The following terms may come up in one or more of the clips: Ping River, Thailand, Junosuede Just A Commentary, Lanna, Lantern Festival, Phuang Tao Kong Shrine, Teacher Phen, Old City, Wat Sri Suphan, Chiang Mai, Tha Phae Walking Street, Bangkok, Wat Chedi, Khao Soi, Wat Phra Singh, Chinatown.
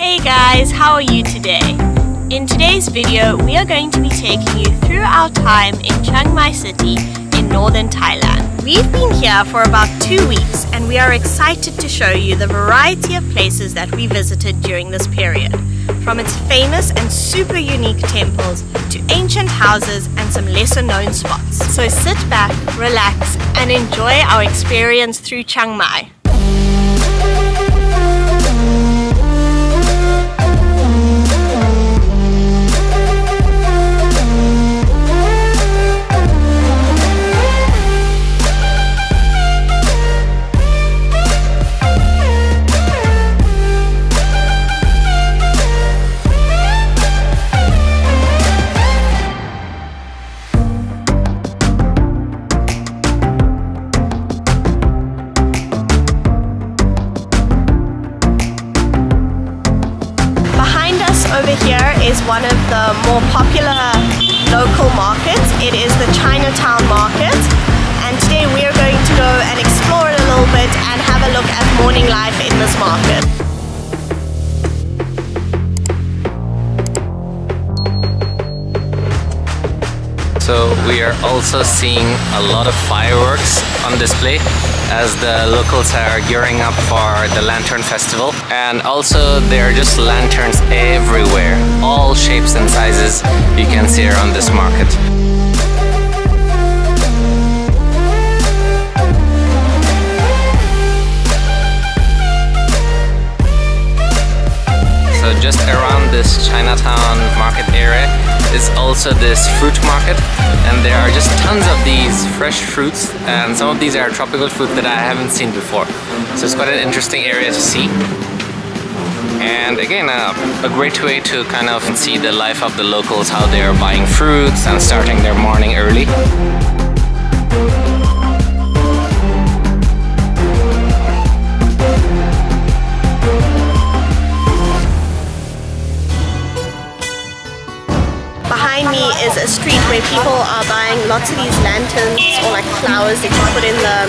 Hey guys, how are you today? In today's video, we are going to be taking you through our time in Chiang Mai city in northern Thailand. We've been here for about 2 weeks and we are excited to show you the variety of places that we visited during this period. From its famous and super unique temples to ancient houses and some lesser known spots. So sit back, relax and enjoy our experience through Chiang Mai. Is one of the more popular local markets. It is the Chinatown market, and today we are going to go and explore it a little bit and have a look at morning life in this market. So we are also seeing a lot of fireworks on display as the locals are gearing up for the Lantern Festival, and also there are just lanterns everywhere, all shapes and sizes you can see around this market. So just around this Chinatown market area is also this fruit market, and there are just tons of these fresh fruits, and some of these are tropical fruit that I haven't seen before, so it's quite an interesting area to see. And again, a great way to kind of see the life of the locals, how they are buying fruits and starting their morning early. Is a street where people are buying lots of these lanterns or like flowers that you put in the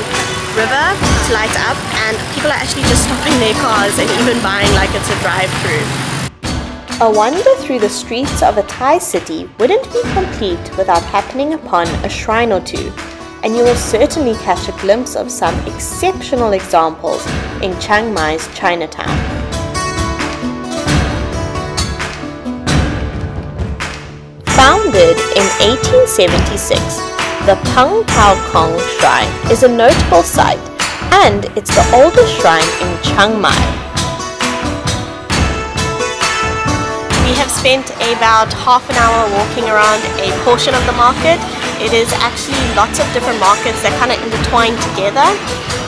river to light up, and people are actually just stopping their cars and even buying like it's a drive-through. A wander through the streets of a Thai city wouldn't be complete without happening upon a shrine or two, and you will certainly catch a glimpse of some exceptional examples in Chiang Mai's Chinatown. Founded in 1876, the Phuang Tao Kong Shrine is a notable site, and it's the oldest shrine in Chiang Mai. We have spent about half an hour walking around a portion of the market. It is actually lots of different markets that kind of intertwine together,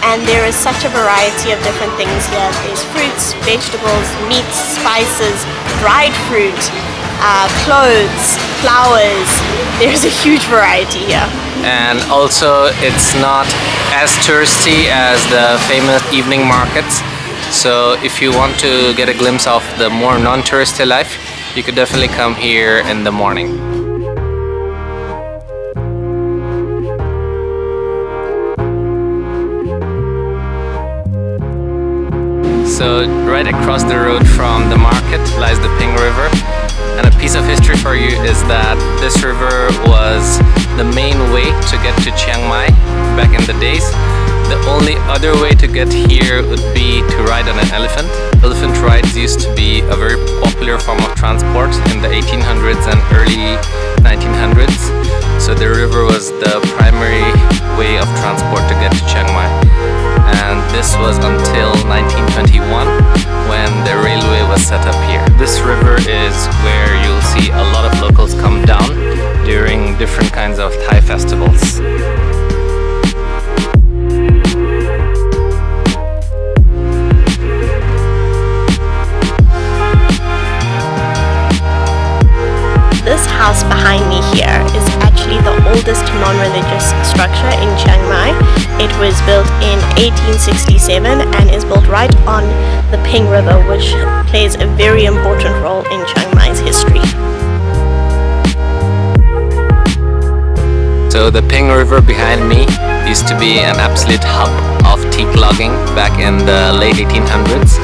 and there is such a variety of different things here. There's fruits, vegetables, meats, spices, dried fruit, clothes, flowers. There's a huge variety here. And also it's not as touristy as the famous evening markets, so if you want to get a glimpse of the more non-touristy life, you could definitely come here in the morning. So right across the road from the market lies the Ping River, and a piece of history for you is that this river was the main way to get to Chiang Mai back in the days. The only other way to get here would be to ride on an elephant. Elephant rides used to be a very popular form of transport in the 1800s and early 1900s, so the river was the primary way of transport to get to Chiang Mai. And this was until 1921 when the railway was set up here. This river is where you'll see a lot of locals come down during different kinds of Thai festivals. This house behind me here is actually the oldest non-religious structure in Chiang Mai. It was built in 1867 and is built right on the Ping River, which plays a very important role in Chiang Mai's history. So the Ping River behind me used to be an absolute hub of tea logging back in the late 1800s.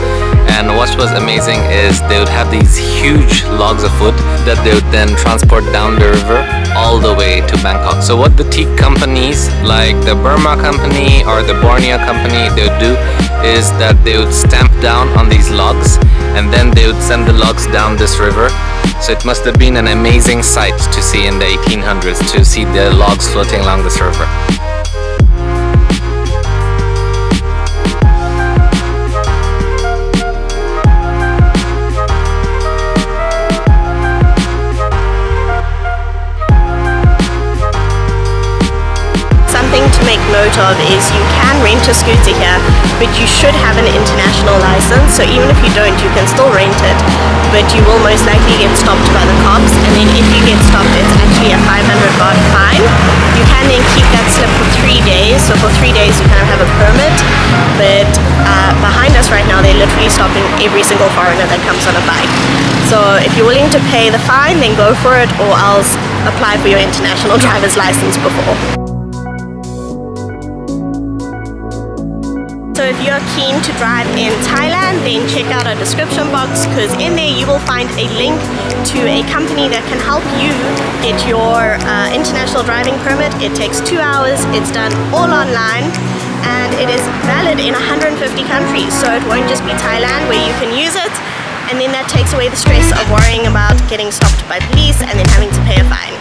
And what was amazing is they would have these huge logs of wood that they would then transport down the river all the way to Bangkok. So what the teak companies like the Burma company or the Borneo company, they would do is that they would stamp down on these logs and then they would send the logs down this river. So it must have been an amazing sight to see in the 1800s, to see the logs floating along this river. Make note of is you can rent a scooter here, but you should have an international license, so even if you don't, you can still rent it, but you will most likely get stopped by the cops, and then if you get stopped it's actually a 500 baht fine. You can then keep that slip for 3 days, so for 3 days you kind of have a permit, but behind us right now they're literally stopping every single foreigner that comes on a bike. So if you're willing to pay the fine, then go for it, or else apply for your international driver's license before. So if you're keen to drive in Thailand, then check out our description box, because in there you will find a link to a company that can help you get your international driving permit. It takes 2 hours, it's done all online, and it is valid in 150 countries, so it won't just be Thailand where you can use it, and then that takes away the stress of worrying about getting stopped by police and then having to pay a fine.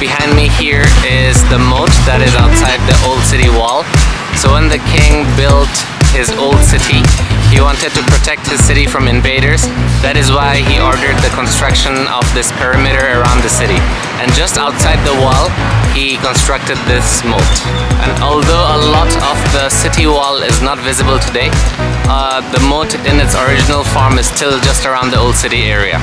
Behind me here is the moat that is outside the Old City wall. So when the king built his old city, he wanted to protect his city from invaders. That is why he ordered the construction of this perimeter around the city. And just outside the wall, he constructed this moat. And although a lot of the city wall is not visible today, the moat in its original form is still just around the Old City area.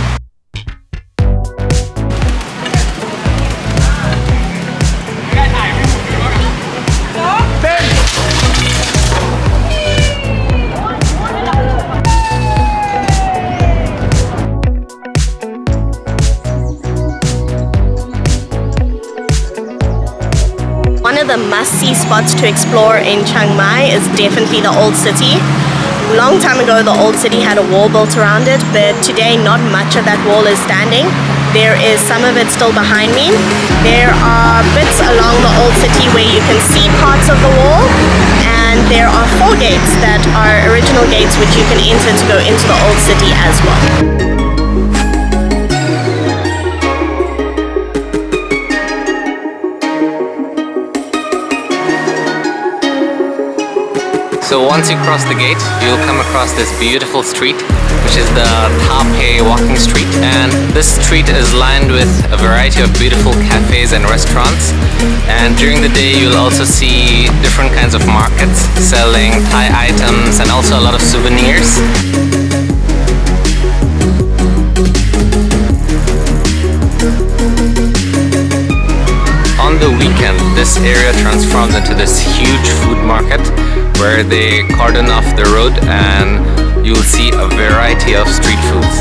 The must-see spots to explore in Chiang Mai is definitely the Old City. A long time ago the Old City had a wall built around it, but today not much of that wall is standing. There is some of it still behind me. There are bits along the Old City where you can see parts of the wall, and there are 4 gates that are original gates which you can enter to go into the Old City as well. So once you cross the gate, you'll come across this beautiful street, which is the Tha Phae Walking Street. And this street is lined with a variety of beautiful cafes and restaurants. And during the day, you'll also see different kinds of markets selling Thai items and also a lot of souvenirs. On the weekend, this area transforms into this huge food market, where they cordon off the road and you'll see a variety of street foods.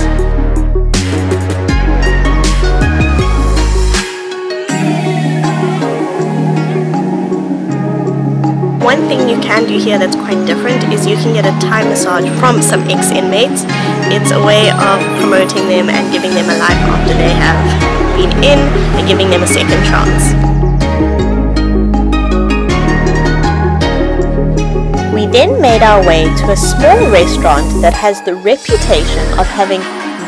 One thing you can do here that's quite different is you can get a Thai massage from some ex-inmates. It's a way of promoting them and giving them a life after they have been in and giving them a second chance. We then made our way to a small restaurant that has the reputation of having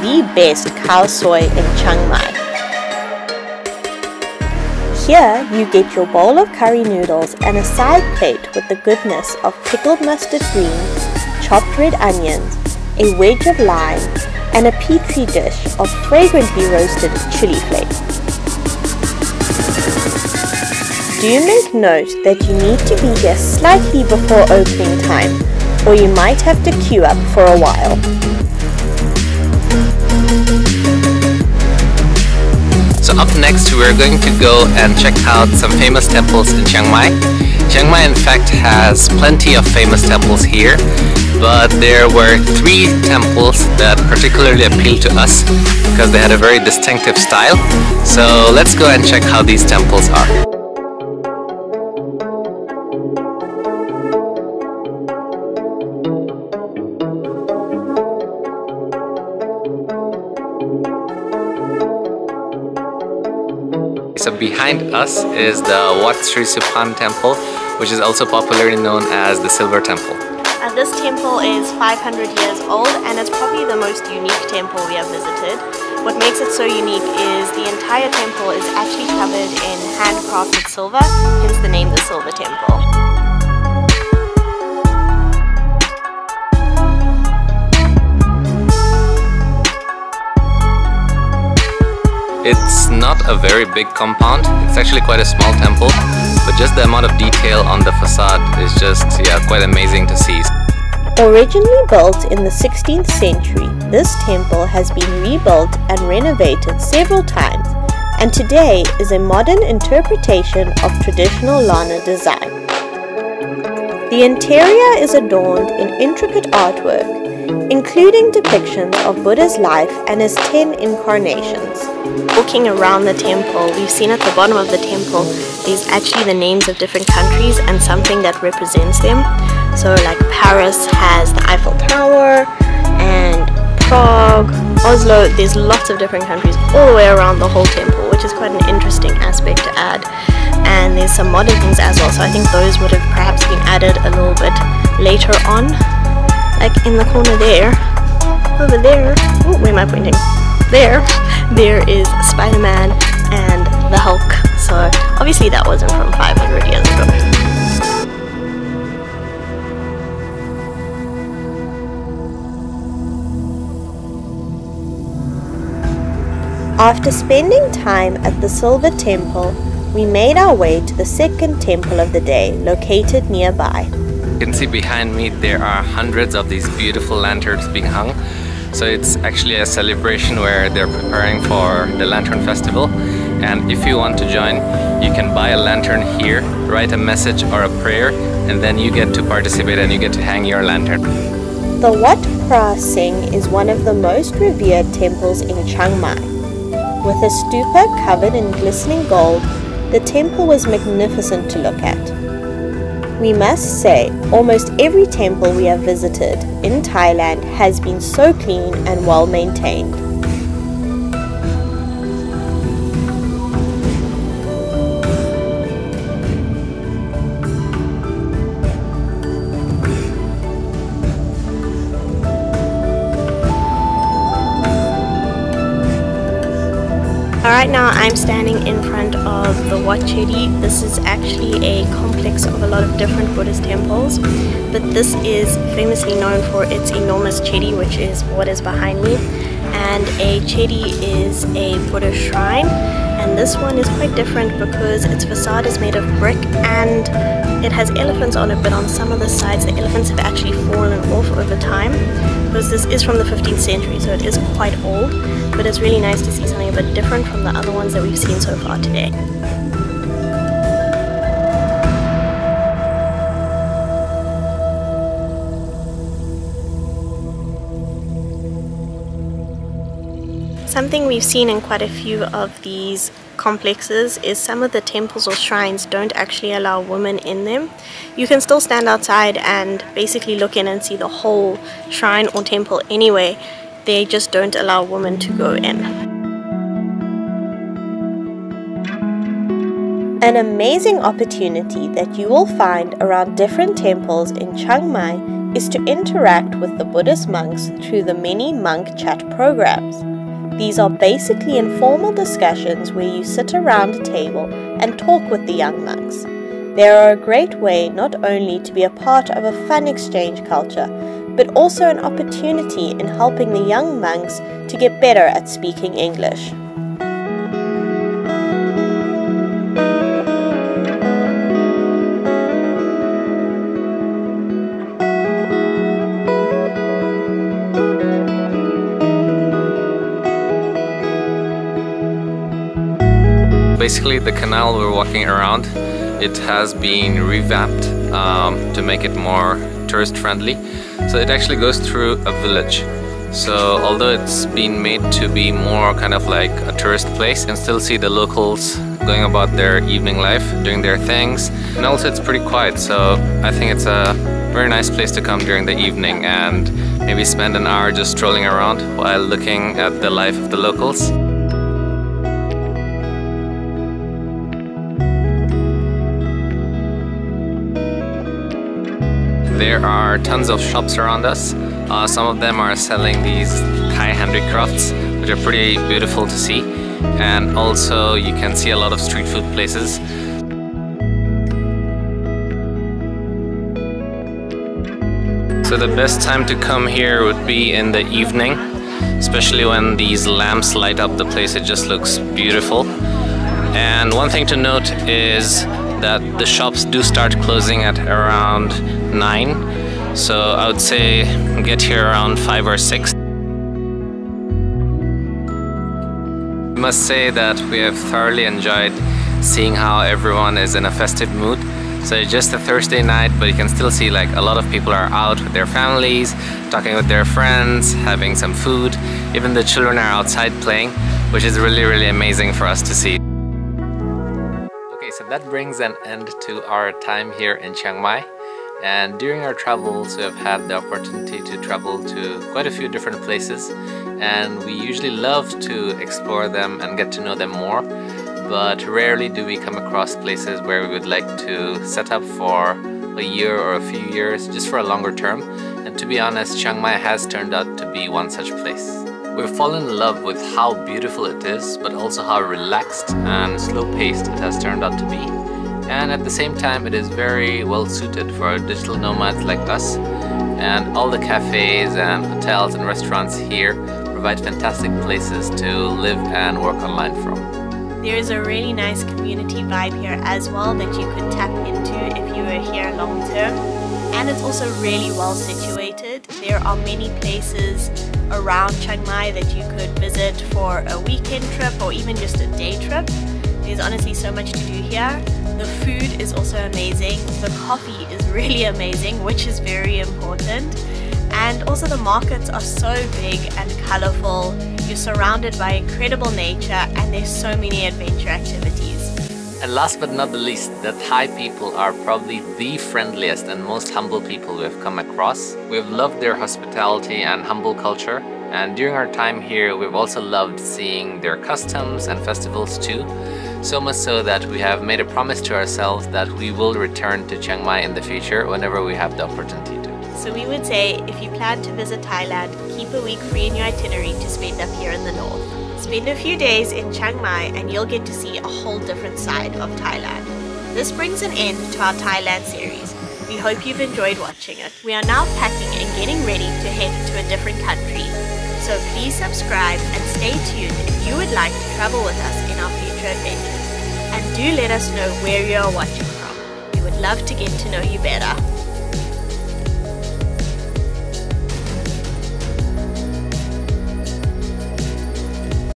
the best Khao Soi in Chiang Mai. Here you get your bowl of curry noodles and a side plate with the goodness of pickled mustard greens, chopped red onions, a wedge of lime, and a petri dish of fragrantly roasted chili flakes. Do make note that you need to be here slightly before opening time, or you might have to queue up for a while. So up next we're going to go and check out some famous temples in Chiang Mai. Chiang Mai in fact has plenty of famous temples here, but there were 3 temples that particularly appealed to us because they had a very distinctive style. So let's go and check how these temples are. So behind us is the Wat Sri Suphan temple, which is also popularly known as the Silver Temple. This temple is 500 years old and it's probably the most unique temple we have visited. What makes it so unique is the entire temple is actually covered in handcrafted silver, hence the name the Silver Temple. It's not a very big compound, it's actually quite a small temple, but just the amount of detail on the facade is just, quite amazing to see. Originally built in the 16th century, this temple has been rebuilt and renovated several times, and today is a modern interpretation of traditional Lanna design. The interior is adorned in intricate artwork, including depictions of Buddha's life and his 10 incarnations. Walking around the temple, we've seen at the bottom of the temple, there's actually the names of different countries and something that represents them. So like Paris has the Eiffel Tower, and Prague, Oslo, there's lots of different countries all the way around the whole temple, which is quite an interesting aspect to add. And there's some modern things as well, so I think those would have perhaps been added a little bit later on. Like in the corner there, over there, oh, where am I pointing? There is Spider-Man and the Hulk. So obviously that wasn't from 500 years ago. After spending time at the Silver Temple, we made our way to the second temple of the day, located nearby. You can see behind me there are hundreds of these beautiful lanterns being hung. So it's actually a celebration where they're preparing for the Lantern Festival. And if you want to join, you can buy a lantern here, write a message or a prayer, and then you get to participate and you get to hang your lantern. The Wat Phra Singh is one of the most revered temples in Chiang Mai. With a stupa covered in glistening gold, the temple was magnificent to look at. We must say, almost every temple we have visited in Thailand has been so clean and well maintained. Right now I'm standing in front of the Wat Chedi. This is actually a complex of a lot of different Buddhist temples, but this is famously known for its enormous Chedi, which is what is behind me. And a Chedi is a Buddhist shrine, and this one is quite different because its facade is made of brick and it has elephants on it, but on some of the sides the elephants have actually fallen off over time, because this is from the 15th century, so it is quite old. But it's really nice to see something a bit different from the other ones that we've seen so far today. Something we've seen in quite a few of these complexes is some of the temples or shrines don't actually allow women in them. You can still stand outside and basically look in and see the whole shrine or temple anyway. They just don't allow women to go in. An amazing opportunity that you will find around different temples in Chiang Mai is to interact with the Buddhist monks through the many monk chat programs. These are basically informal discussions where you sit around a table and talk with the young monks. They are a great way not only to be a part of a fun exchange culture, but also an opportunity in helping the young monks to get better at speaking English. Basically, the canal we're walking around, it has been revamped to make it more tourist friendly. So it actually goes through a village. So although it's been made to be more kind of like a tourist place, you can still see the locals going about their evening life, doing their things. And also it's pretty quiet, so I think it's a very nice place to come during the evening and maybe spend an hour just strolling around while looking at the life of the locals. There are tons of shops around us. Some of them are selling these Thai handicrafts, which are pretty beautiful to see. And also you can see a lot of street food places. So the best time to come here would be in the evening, especially when these lamps light up the place. It just looks beautiful. And one thing to note is that the shops do start closing at around 9, so I would say get here around 5 or 6. I must say that we have thoroughly enjoyed seeing how everyone is in a festive mood. So it's just a Thursday night, but you can still see like a lot of people are out with their families, talking with their friends, having some food. Even the children are outside playing, which is really amazing for us to see. Okay, so that brings an end to our time here in Chiang Mai. And during our travels, we have had the opportunity to travel to quite a few different places. And we usually love to explore them and get to know them more. But rarely do we come across places where we would like to set up for a year or a few years, just for a longer term. And to be honest, Chiang Mai has turned out to be one such place. We've fallen in love with how beautiful it is, but also how relaxed and slow-paced it has turned out to be. And at the same time, it is very well suited for digital nomads like us. And all the cafes and hotels and restaurants here provide fantastic places to live and work online from. There is a really nice community vibe here as well that you could tap into if you were here long term. And it's also really well situated. There are many places around Chiang Mai that you could visit for a weekend trip or even just a day trip. There's honestly so much to do here. The food is also amazing. The coffee is really amazing, which is very important. And also the markets are so big and colorful. You're surrounded by incredible nature and there's so many adventure activities. And last but not the least, the Thai people are probably the friendliest and most humble people we've come across. We've loved their hospitality and humble culture. And during our time here, we've also loved seeing their customs and festivals too. So much so that we have made a promise to ourselves that we will return to Chiang Mai in the future whenever we have the opportunity to. So we would say, if you plan to visit Thailand, keep a week free in your itinerary to spend up here in the north. Spend a few days in Chiang Mai and you'll get to see a whole different side of Thailand. This brings an end to our Thailand series. We hope you've enjoyed watching it. We are now packing and getting ready to head to a different country. So please subscribe and stay tuned if you would like to travel with us in our future adventures. And do let us know where you are watching from. We would love to get to know you better.